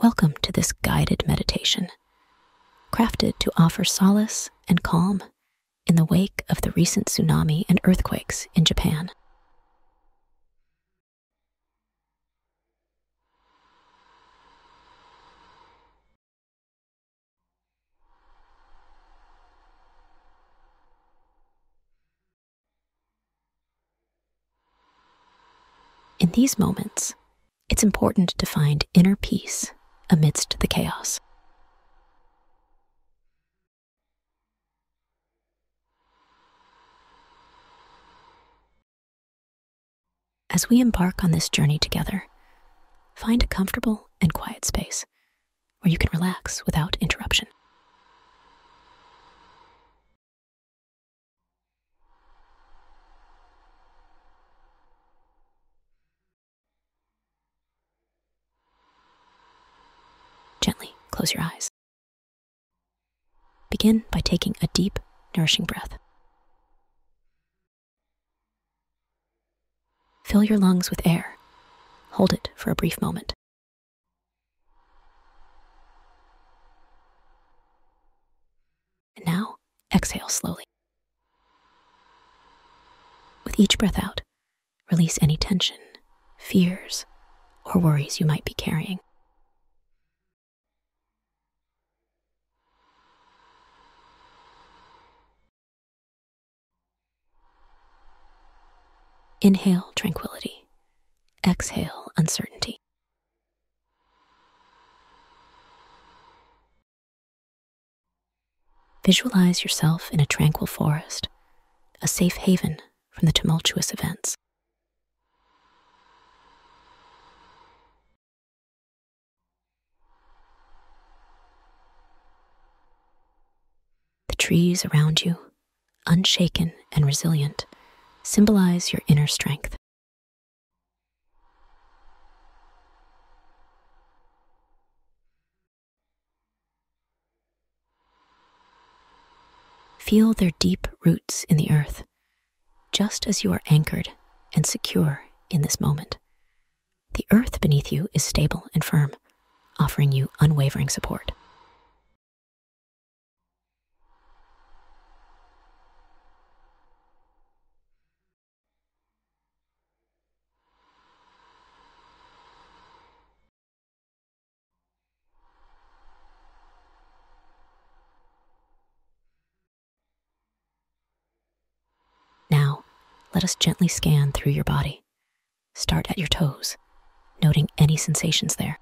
Welcome to this guided meditation, crafted to offer solace and calm in the wake of the recent tsunami and earthquakes in Japan. In these moments, it's important to find inner peace amidst the chaos. As we embark on this journey together, find a comfortable and quiet space where you can relax without interruption. Gently close your eyes. Begin by taking a deep, nourishing breath. Fill your lungs with air. Hold it for a brief moment. And now, exhale slowly. With each breath out, release any tension, fears, or worries you might be carrying. Inhale tranquility, exhale uncertainty. Visualize yourself in a tranquil forest, a safe haven from the tumultuous events. The trees around you, unshaken and resilient, symbolize your inner strength. Feel their deep roots in the earth, just as you are anchored and secure in this moment. The earth beneath you is stable and firm, offering you unwavering support. Let us gently scan through your body. Start at your toes, noting any sensations there.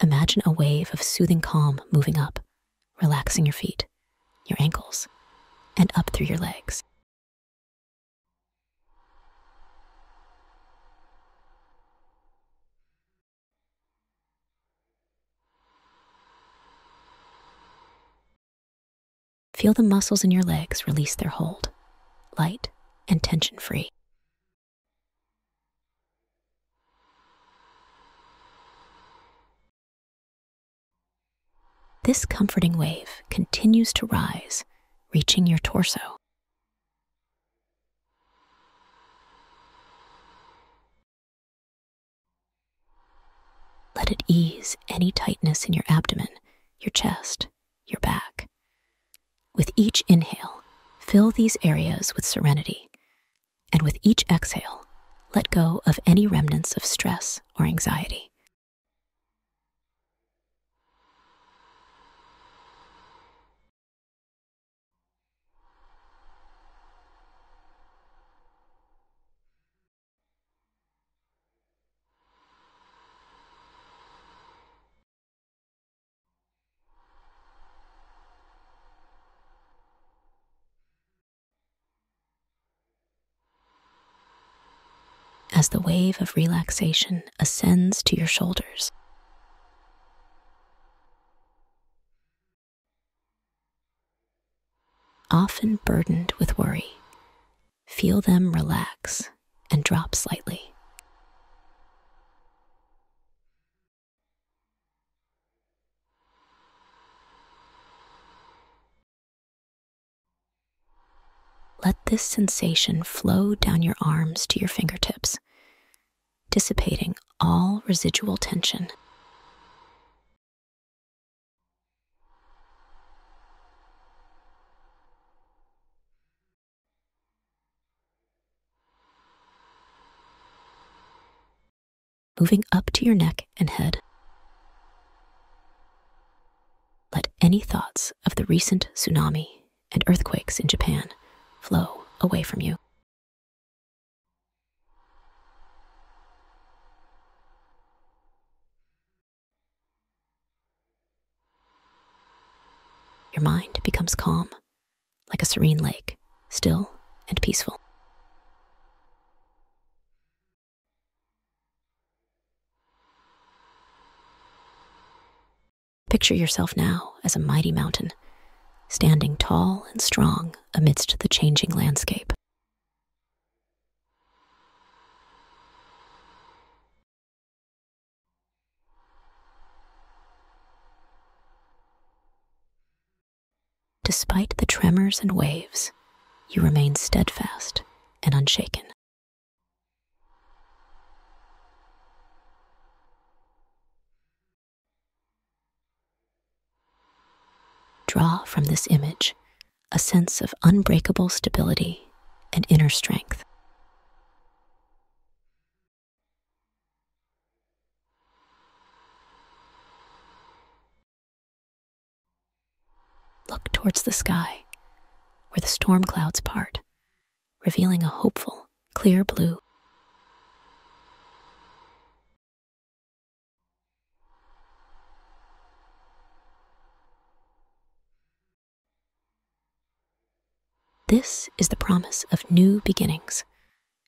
Imagine a wave of soothing calm moving up, relaxing your feet, your ankles, and up through your legs. Feel the muscles in your legs release their hold, light and tension-free. This comforting wave continues to rise, reaching your torso. Let it ease any tightness in your abdomen, your chest, your back. With each inhale, fill these areas with serenity, and with each exhale, let go of any remnants of stress or anxiety. As the wave of relaxation ascends to your shoulders, often burdened with worry, feel them relax and drop slightly. let this sensation flow down your arms to your fingertips, dissipating all residual tension. Moving up to your neck and head. Let any thoughts of the recent tsunami and earthquakes in Japan flow away from you. Your mind becomes calm, like a serene lake, still and peaceful. Picture yourself now as a mighty mountain, standing tall and strong amidst the changing landscape. Despite the tremors and waves, you remain steadfast and unshaken. Draw from this image a sense of unbreakable stability and inner strength. Look towards the sky, where the storm clouds part, revealing a hopeful, clear blue. This is the promise of new beginnings,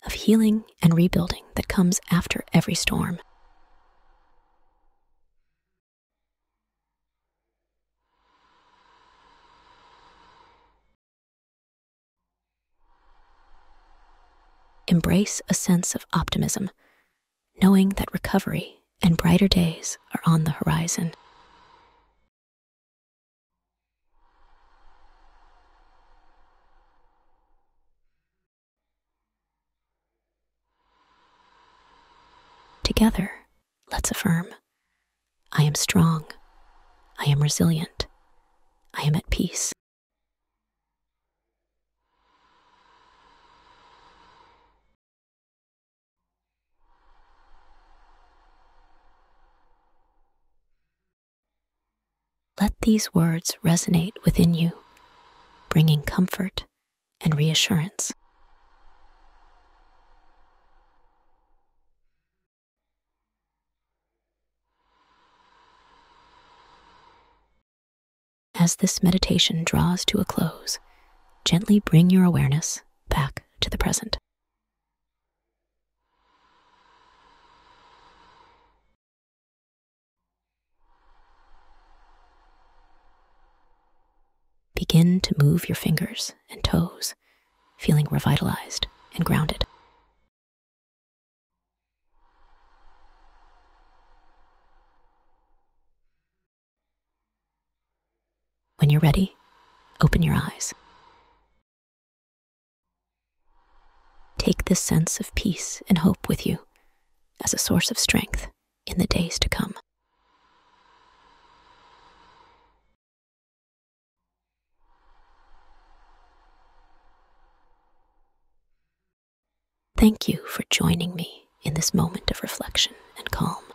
of healing and rebuilding that comes after every storm. Embrace a sense of optimism, knowing that recovery and brighter days are on the horizon. Together, let's affirm, I am strong, I am resilient, I am at peace. Let these words resonate within you, bringing comfort and reassurance. As this meditation draws to a close, gently bring your awareness back to the present. Begin to move your fingers and toes, feeling revitalized and grounded. When you're ready, open your eyes. Take this sense of peace and hope with you as a source of strength in the days to come. Thank you for joining me in this moment of reflection and calm.